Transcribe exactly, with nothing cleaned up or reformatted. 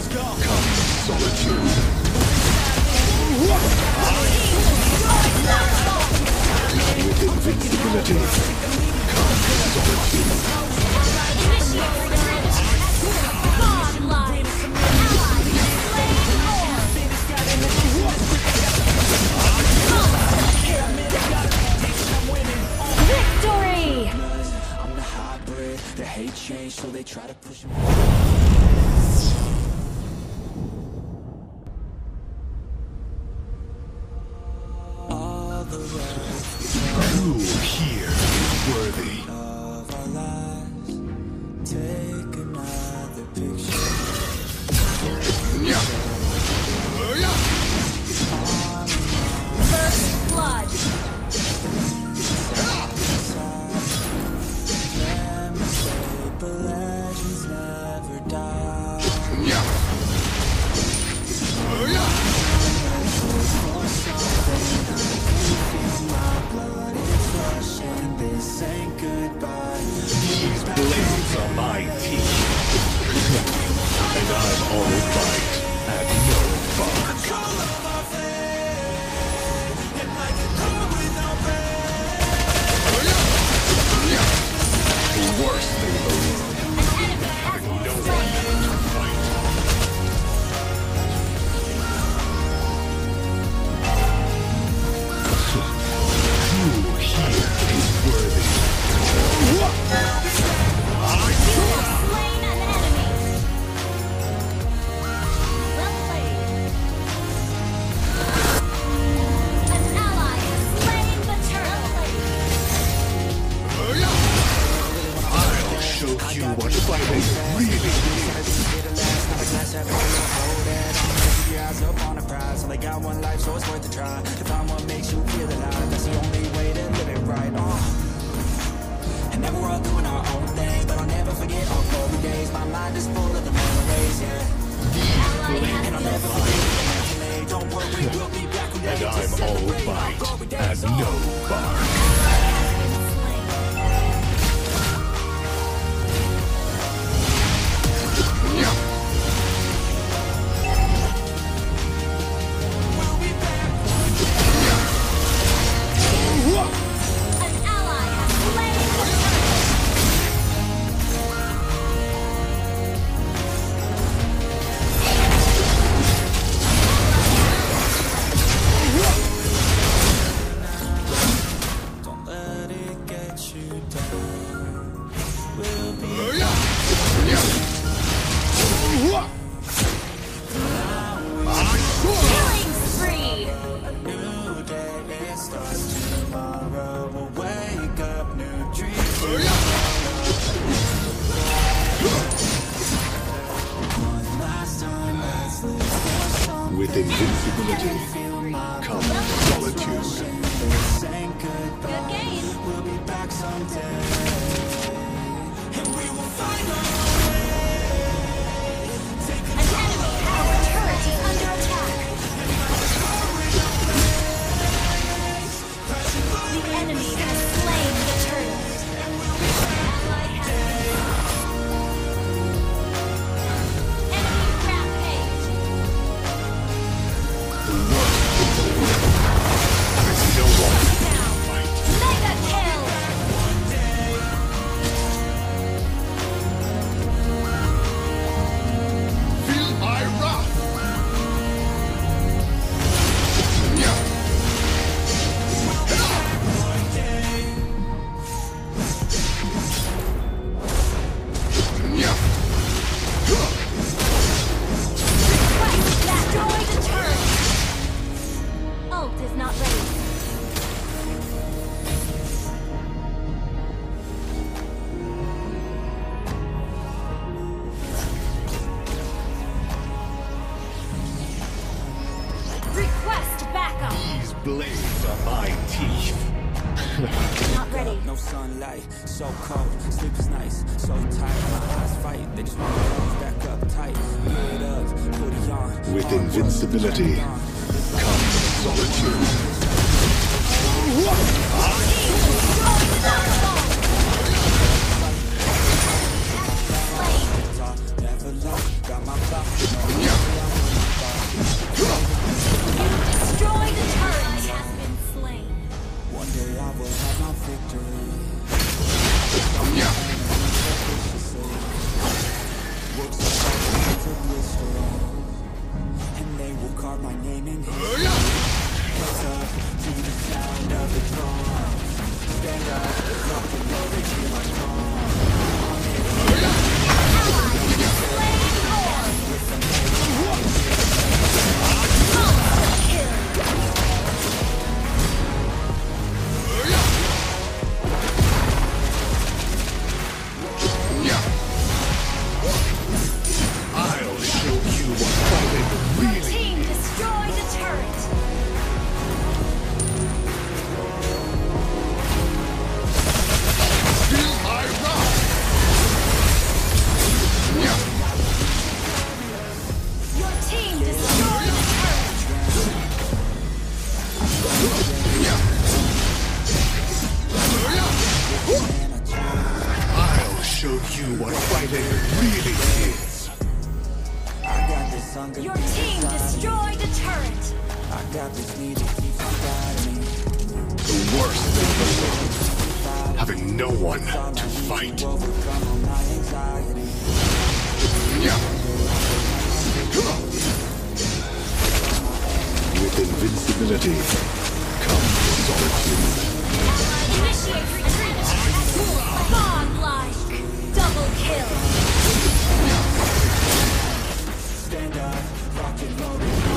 Let's go. Come, solitude. With invincibility. Come, solitude. Victory! I'm the hybrid. They hate change, so they try to push me. Got my block. out my name in history. Wake up to the sound of the drum. Stand up, nothing more than you must come. On it, I'll show you what fighting really is. Your team destroyed the turret! What fighting really is. I got this hunger. Your team destroyed the turret. I got this need to keep fighting. The worst thing in the world, having no one to fight. With invincibility comes solitude. Allied initiate retreat. Double kill. Stand up, rocket loaded.